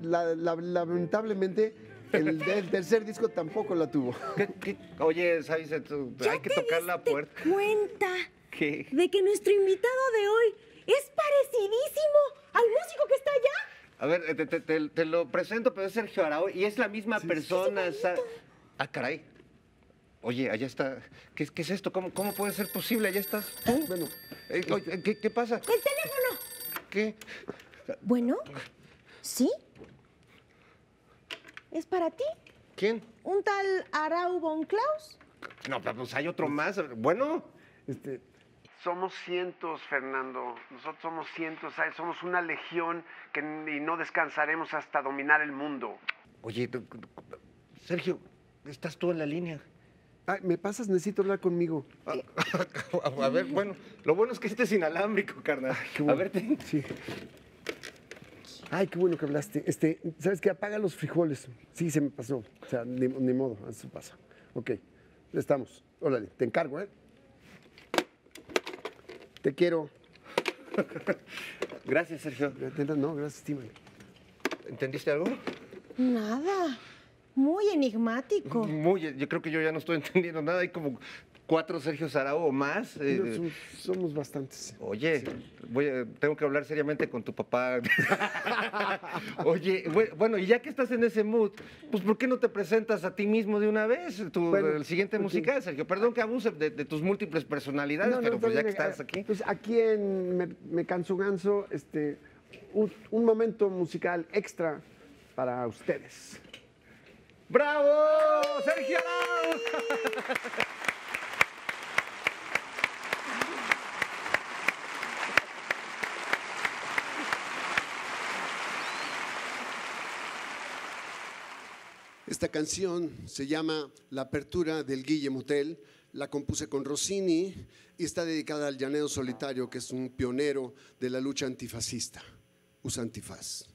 Lamentablemente, el tercer disco tampoco la tuvo. Oye, ¿sabes? Hay que tocar la puerta. ¿Te diste cuenta de que nuestro invitado de hoy es parecidísimo al músico que está allá? A ver, te lo presento, pero es Sergio Arau y es la misma persona. Ah, caray. Oye, allá está. ¿Qué es esto? ¿Cómo puede ser posible? Allá estás tú. Bueno, ¿qué pasa? ¡El teléfono! ¿Qué? Bueno, ¿sí? ¿Es para ti? ¿Quién? ¿Un tal Arau von Klaus? No, pero pues hay otro más. Bueno, somos cientos, Fernando. Nosotros somos cientos. ¿Sabes? Somos una legión y no descansaremos hasta dominar el mundo. Oye, Sergio, ¿estás tú en la línea? Ay, ¿me pasas? Necesito hablar conmigo. A ver, bueno, lo bueno es que este es inalámbrico, carnal. Ay, a ver, sí. Ay, qué bueno que hablaste. ¿Sabes qué? Apaga los frijoles. Sí, se me pasó. O sea, ni modo, eso pasa. Ok, estamos. Órale, te encargo, ¿eh? Te quiero. Gracias, Sergio. No, gracias, Timon. ¿Entendiste algo? Nada. Muy enigmático. Yo creo que yo ya no estoy entendiendo nada. Hay como 4 Sergio Arau o más. Somos bastantes. Oye, tengo que hablar seriamente con tu papá. Oye, bueno, y ya que estás en ese mood, pues ¿por qué no te presentas a ti mismo de una vez? El siguiente musical, Sergio. Perdón que abuse de tus múltiples personalidades, pero pues ya que estás aquí. Pues aquí en Me Canso Ganso, un momento musical extra para ustedes. ¡Bravo, Sergio Arau! Esta canción se llama La Apertura del Guillem Hotel, la compuse con Rossini y está dedicada al llanero solitario, que es un pionero de la lucha antifascista. Usa antifaz.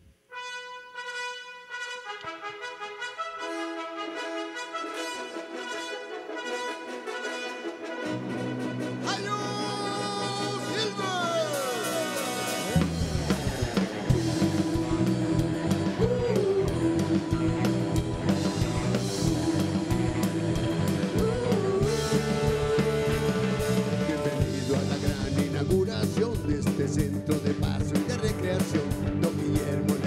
Centro de paso y de recreación, don Guillermo.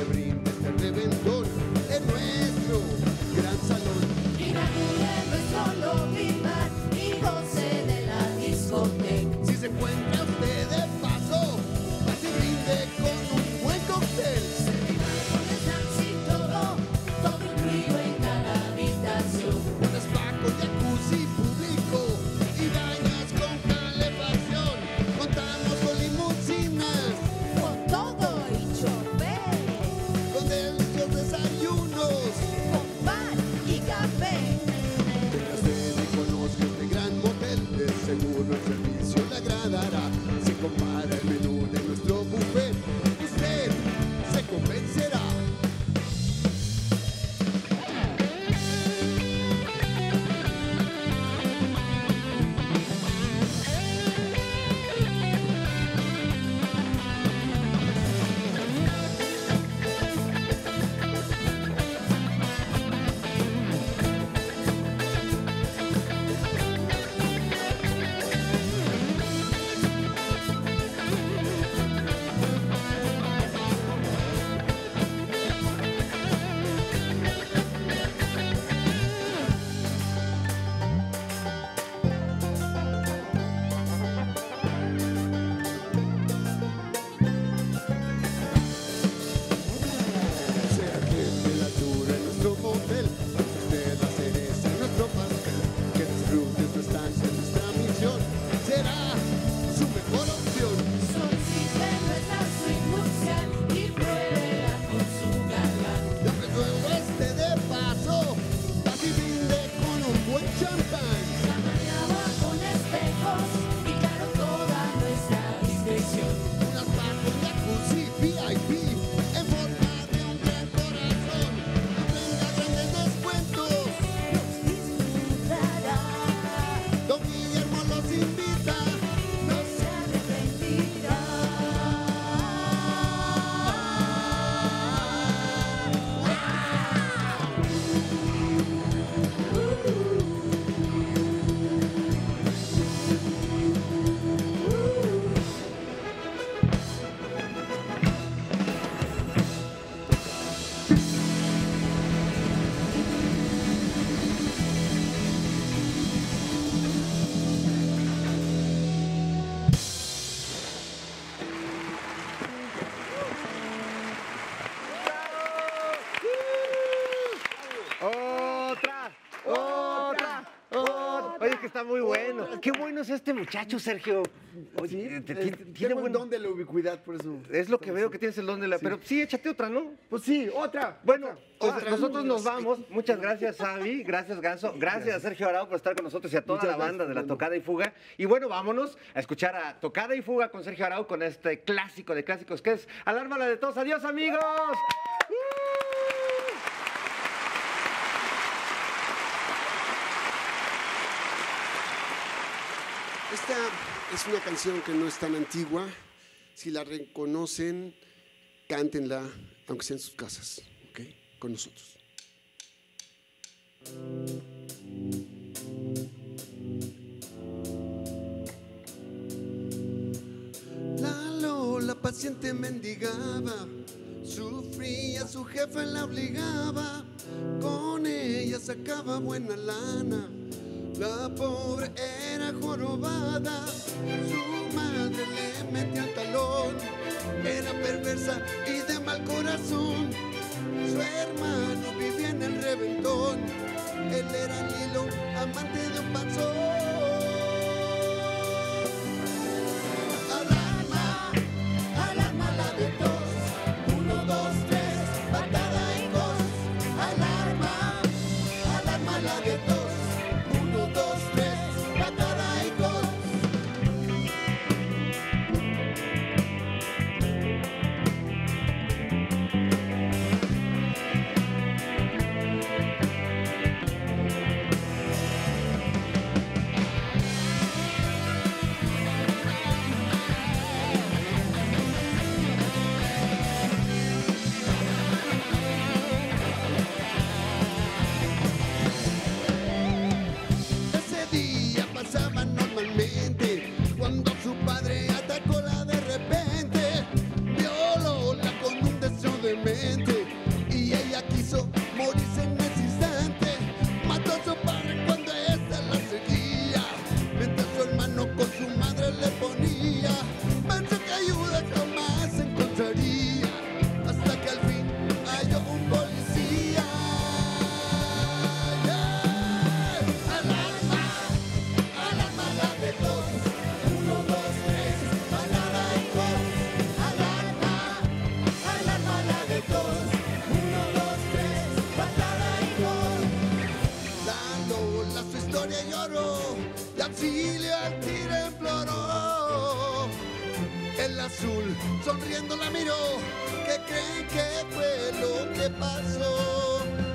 está muy bueno. Qué bueno es este muchacho, Sergio. Oye, tiene buen don de la ubicuidad, por eso. Es lo que veo que tienes el don de la... Pero sí, échate otra, ¿no? Pues sí, otra. Bueno, nosotros nos vamos. Muchas gracias, Xavi. Gracias, Ganso. Gracias a Sergio Arau por estar con nosotros y a toda la banda de La Tocada y Fuga. Y bueno, vámonos a escuchar a Tocada y Fuga con Sergio Arau con este clásico de clásicos que es Alarma la de Todos. ¡Adiós, amigos! Esta es una canción que no es tan antigua. Si la reconocen, cántenla, aunque sea en sus casas, ¿ok? Con nosotros. La Lola paciente mendigaba, sufría, su jefe la obligaba, con ella sacaba buena lana. La pobre era jorobada, su madre le metía el talón, era perversa y de mal corazón. Su hermano vivía en el reventón, él era Lilo, amante de un panzón.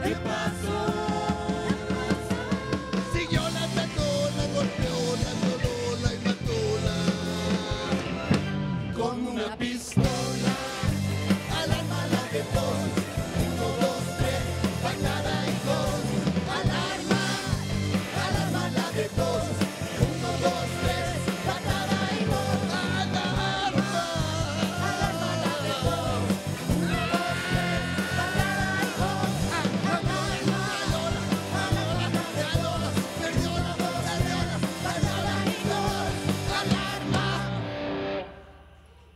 ¿Qué pasó?